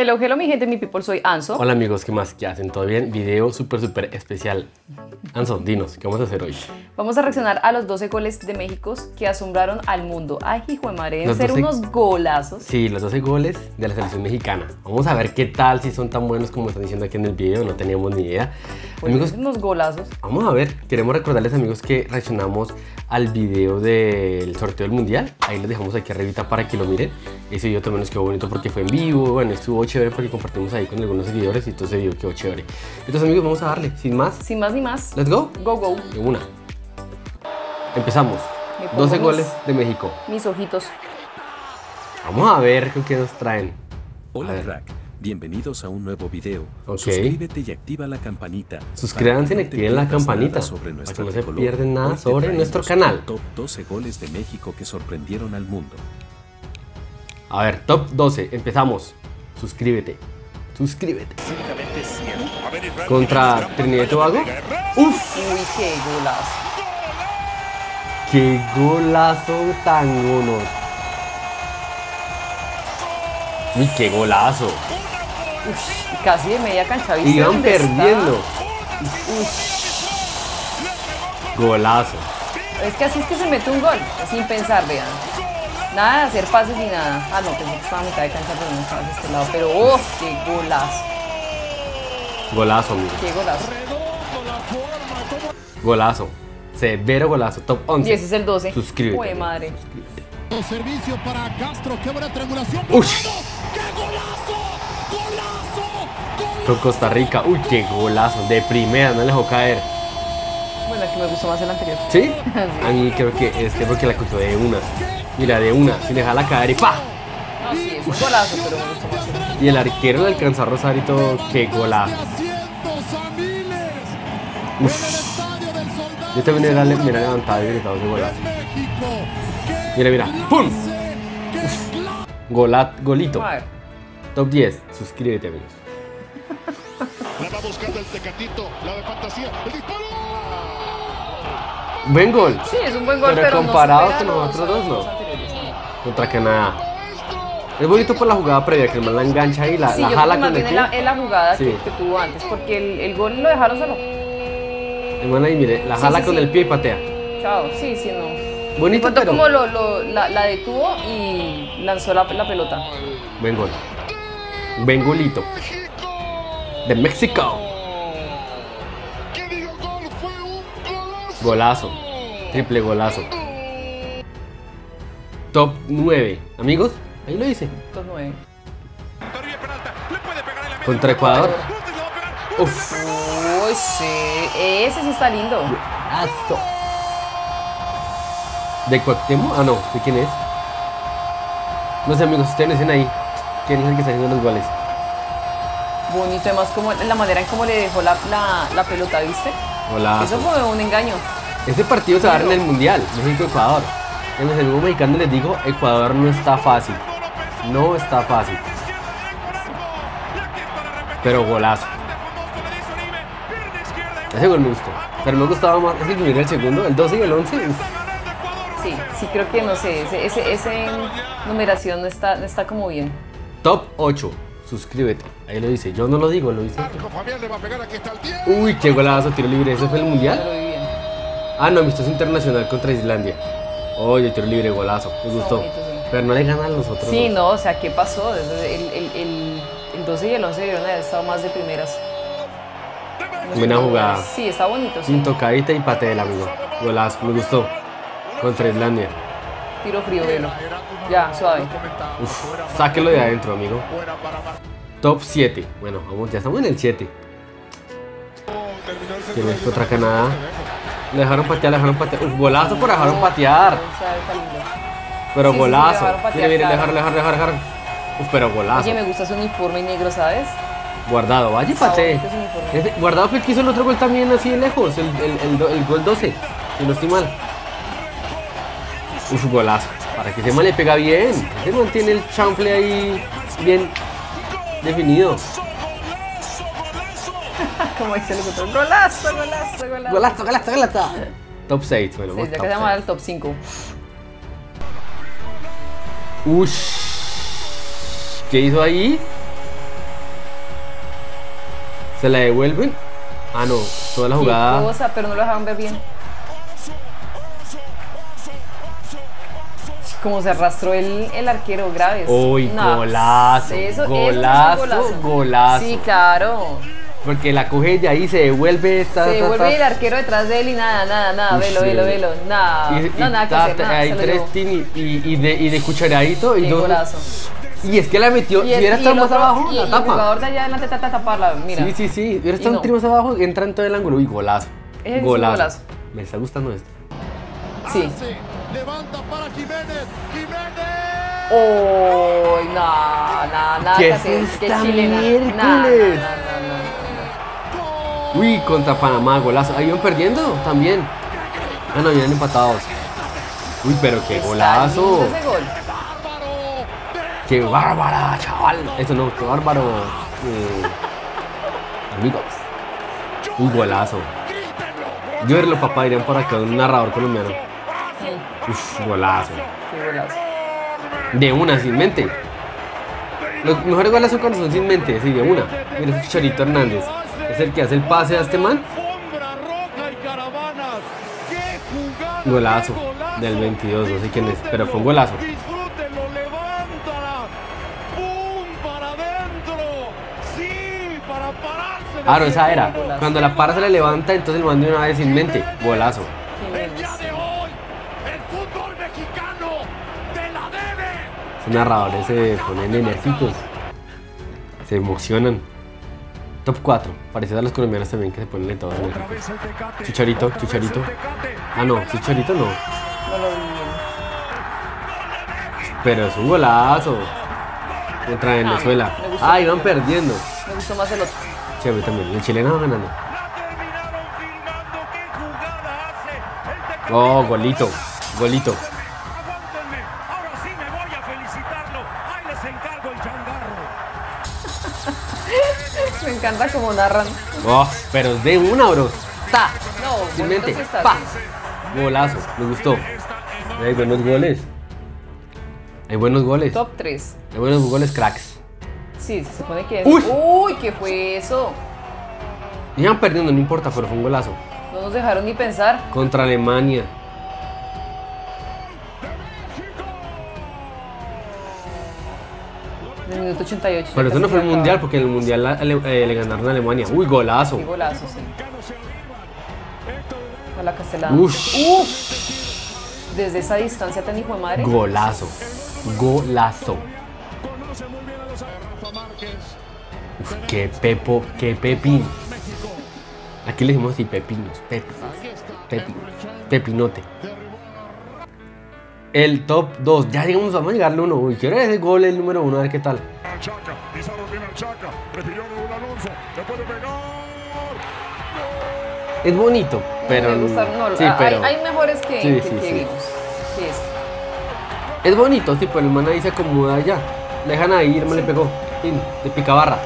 Hello, hello, mi gente, mi people, soy Anso. Hola amigos, ¿qué más? ¿Qué hacen? ¿Todo bien? Video súper especial. Anso, dinos, ¿qué vamos a hacer hoy? Vamos a reaccionar a los 12 goles de México que asombraron al mundo. Ay, hijo de madre, deben ser unos golazos. Sí, los 12 goles de la selección mexicana. Vamos a ver qué tal, si son tan buenos como están diciendo aquí en el video, no teníamos ni idea. Pues amigos, unos golazos. Vamos a ver, queremos recordarles amigos que reaccionamos al video del sorteo del mundial. Ahí les dejamos aquí arribita para que lo miren. Ese video también nos quedó bonito porque fue en vivo, bueno, estuvo chévere porque compartimos ahí con algunos seguidores y entonces vio que quedó chévere. Entonces amigos, vamos a darle, sin más. Sin más ni más. Let's go. Go, go. De una. Empezamos. 12 goles de México. Mis ojitos. Vamos a ver qué nos traen. Hola crack, bienvenidos a un nuevo video. Okay. Suscríbete y activa la campanita. Suscríbanse y activen la campanita sobre para que no se pierden nada sobre nuestro canal. Top 12 goles de México que sorprendieron al mundo. A ver, top 12, empezamos. Suscríbete. Contra Trinidad y Tobago. ¡Uf! ¡Uy, qué golazo! ¡Qué golazo tan honor! ¡Uy, qué golazo! Uf, casi de media cancha. ¿Viste? Y iban perdiendo. Golazo. Es que así es que se mete un gol, sin pensar, vean. Nada de hacer pases ni nada. Ah, no, pensé que estaba a mitad de cancha, pero no estaba de este lado. Pero, ¡oh, qué golazo! Golazo, amigo. ¡Qué golazo! Golazo. Severo golazo. Top 11. 10 es el 12. Suscríbete. ¡Uy, madre! Servicio para Castro. ¡Qué buena triangulación! ¡Uy! ¡Qué golazo! ¡Golazo! Con Costa Rica. ¡Uy, qué golazo! De primera, no le dejó caer. Bueno, aquí me gustó más el anterior. ¿Sí? A mí creo que este porque la cogió de una. Mira, de una, sin dejarla caer y ¡pa! No, sí, es un golazo, pero me gustó más. Y el arquero le alcanzó a Rosarito, ¡qué golazo! Uf. Yo también hubiera levantado y gritado ese golazo. Mira, ¡pum! Golito. Top 10, suscríbete, amigos. La va buscando el Tecatito, la de fantasía, el disparo. Buen gol. Sí, es un buen gol, pero comparado con los otros dos, no. Contra Canadá. Es bonito por la jugada previa, que el man la engancha y la jala con el pie. Es la jugada que tuvo antes, porque el gol lo dejaron solo. El man ahí, mire, la jala con el pie y patea. Chao, sí, no. Bonito, pero... como la detuvo y lanzó la pelota. Buen gol. Buen golito. De México. Golazo, triple golazo. Top 9, amigos, ahí lo dice. Top 9. Contra Ecuador. Uf. Uy, sí, ese sí está lindo. Golazo. ¿De Cuauhtémoc? Ah, no, ¿de quién es? No sé, amigos, ustedes dicen ahí quién es el que está haciendo los goles. Bonito, además, como la manera en cómo le dejó la pelota, ¿viste? Golazo. Eso fue un engaño. Este partido se va a dar en el mundial, México-Ecuador. En el segundo mexicano les digo, Ecuador no está fácil. No está fácil. Pero golazo. Ese gol me gustó. Pero me gustaba más, es que el segundo, el 12 y el 11. Sí, creo que no sé, ese numeración no está como bien. Top 8. Suscríbete, ahí lo dice, yo no lo digo, lo dice. Uy, qué golazo, tiro libre, ¿eso fue el mundial? Ah, no, amistoso internacional contra Islandia. Oye, tiro libre, golazo, me gustó. Pero no le ganan los otros. Sí, no, o sea, ¿qué pasó? El 12 y el 11 debieron haber estado más de primeras. Buena jugada. Sí, está bonito. Sin tocadita y pate del amigo. Golazo, me gustó. Contra Islandia. Tiro frío, velo. Ya, suave. Uf, sáquelo de adentro, amigo. Top 7. Bueno, vamos, ya estamos en el 7. ¿Quién es? Contra Canadá. Le dejaron patear. Uf, golazo, pero dejaron patear. Pero golazo. Mire, le dejaron. Uf, pero golazo. Oye, me gusta su uniforme negro, ¿sabes? Guardado, vaya y patee. Guardado fue el que hizo el otro gol también así de lejos. El gol 12. Si no estoy mal. Uf, golazo. Para que ese man le pega bien. Ese man tiene el chanfle ahí bien definido. Como dice el otro. Golazo. Top 6, bueno. Sí, ya que vamos al top 5. Ush. ¿Qué hizo ahí? Se la devuelven. Ah, no, toda la jugada. Cosa, pero no lo dejaban ver bien. Como se arrastró el arquero, graves. Uy, no, golazo, eso, golazo, eso es un golazo. Sí, claro. Porque la coge de ahí, se devuelve esta. Se devuelve el arquero detrás de él y nada, velo, nada. Nada que hacer. Hay tres team y de cucharadito y dos. Golazo. Y es que la metió, si hubiera estado más abajo, la tapa. El jugador de allá adelante trata de taparla, mira. Sí, hubiera estado un tiro más abajo, entra en todo el ángulo y golazo. Es golazo. Me está gustando esto. Sí. Levanta para Jiménez. ¡Jiménez! ¡Oh! No. ¿Qué es esta miércoles? Uy, contra Panamá, golazo. Ahí iban perdiendo también. Ah, no, habían empatados. Uy, pero qué golazo. ¡Qué bárbara, chaval! Eso no, qué bárbaro. Amigos. Un golazo. Yo era los papás, irían para acá un narrador colombiano. Uf, golazo. Qué golazo. De una, sin mente. Los mejores golazos cuando son sin mente, sí, de una. Mira ese Chicharito Hernández. Es el que hace el pase a este man. Golazo. Del 22, no sé quién es, pero fue un golazo. Claro, esa era. Cuando la para se la levanta, entonces el man de una vez sin mente. Golazo. Los narradores se ponen enérgicos. Se emocionan. Top 4. Parecido a los colombianos también, que se ponen de todo enérgicos. Chicharito. Ah, no, Chicharito no. Pero es un golazo. Contra Venezuela. Ah, iban perdiendo. Me gustó más el otro. Sí, a mí también. El chileno va ganando. Oh, golito. Ahora sí me voy a felicitarlo. Ahí les encargo el changarro. Me encanta como narran. Oh, pero es de una, bro. Ta. No, simplemente. Sí está, pa. Sí. Golazo. Me gustó. Hay buenos goles. Top 3. Hay buenos goles, cracks. Sí, se supone que es. ¡Uy! ¿Qué fue eso? Iban perdiendo, no importa, pero fue un golazo. No nos dejaron ni pensar. Contra Alemania. En el minuto 88. Pero eso no fue el mundial, porque en el mundial le ganaron a Alemania. ¡Uy, golazo! Sí, golazo, sí. A la Castelada. ¡Ush! Desde esa distancia tan hijo de madre. Golazo. Uf, qué pepín. Aquí le decimos así, pepinote. El top 2, ya llegamos, vamos a llegarle uno. Uy, quiero ese gol, el número 1, a ver qué tal. Es bonito, pero me gustaron, no, sí, pero hay mejores que vimos. Sí. Es bonito, sí, pero el man ahí se acomoda allá. Dejan ahí, el man le pegó. De picabarra.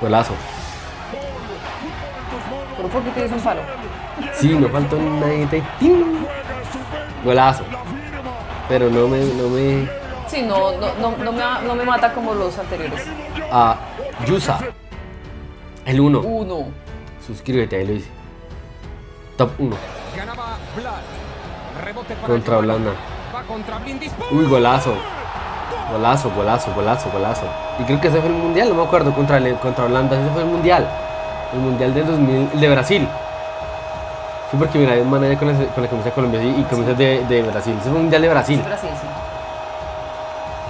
Golazo. Por un poquito es un palo. Sí, no faltó nadie. Golazo. Pero no me... Sí, no me mata como los anteriores. Ah, Yusa. El 1. Suscríbete, ahí lo hice. Top 1. Contra Holanda. Uy, golazo. Golazo. Y creo que ese fue el mundial, no me acuerdo, contra Holanda. Ese fue el mundial. El mundial del 2000, el de Brasil. Sí, porque mira, hay un manager con la camisa de Colombia y camisa de Brasil. Ese fue el mundial de Brasil. Sí, Brasil, sí.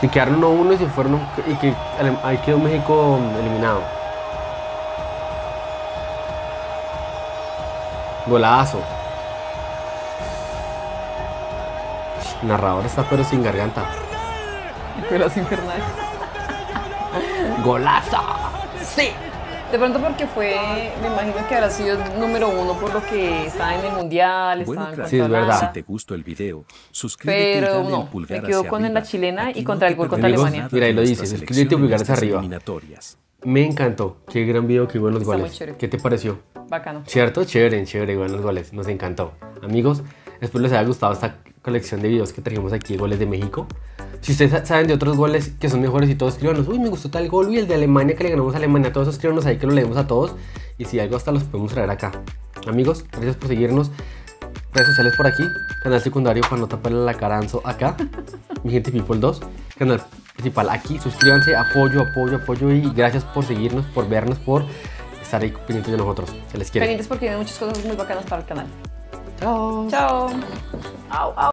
Que quedaron 1-1 y se fueron. Y que ahí quedó México eliminado. Golazo. El narrador está pero sin garganta. Golazo infernal. ¡Golazo! ¡Sí! De pronto porque fue, me imagino que habrá sido número 1 por lo que estaba en el mundial, bueno, estaba en sí, es verdad. Si te gustó el video, suscríbete. Pero no, me quedó con arriba. La chilena aquí y contra el gol contra Alemania. Mira, ahí lo dice, suscríbete y pulgares arriba. Me encantó, qué gran video, qué buenos goles. ¿Qué te pareció? Bacano. ¿Cierto? Chévere, buenos goles, nos encantó. Amigos, espero les haya gustado esta colección de videos que trajimos aquí de goles de México. Si ustedes saben de otros goles que son mejores y todos, escríbanos, uy, me gustó tal gol, uy, el de Alemania que le ganamos a Alemania, todos esos, escríbanos ahí que lo leemos a todos, y si algo hasta los podemos traer acá. Amigos, gracias por seguirnos, redes sociales por aquí, canal secundario para no taparle la caranzo acá, Mi Gente People 2, canal principal aquí, suscríbanse, apoyo, y gracias por seguirnos, por vernos, por estar ahí pendientes de nosotros, se les quiere. Pendientes porque vienen muchas cosas muy bacanas para el canal. Chao. Chao. Au, au.